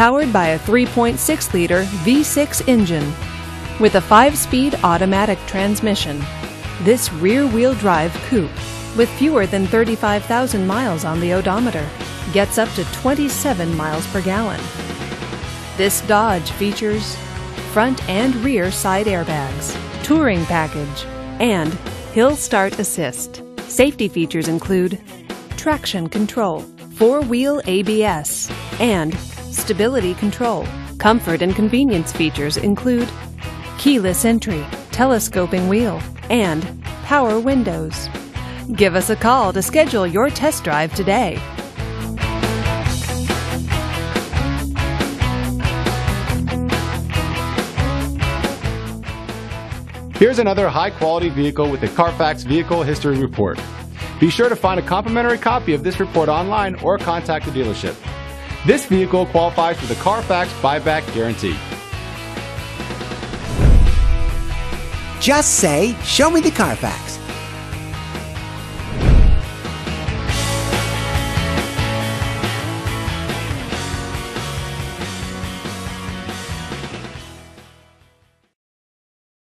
powered by a 3.6-liter V6 engine with a 5-speed automatic transmission. This rear-wheel drive coupe, with fewer than 35,000 miles on the odometer, gets up to 27 miles per gallon. This Dodge features front and rear side airbags, touring package, and hill start assist. Safety features include traction control, 4-wheel ABS, and stability control. Comfort and convenience features include keyless entry, telescoping wheel, and power windows. Give us a call to schedule your test drive today. Here's another high-quality vehicle with the Carfax Vehicle History Report. Be sure to find a complimentary copy of this report online or contact the dealership. This vehicle qualifies for the Carfax Buyback Guarantee. Just say, "Show me the Carfax."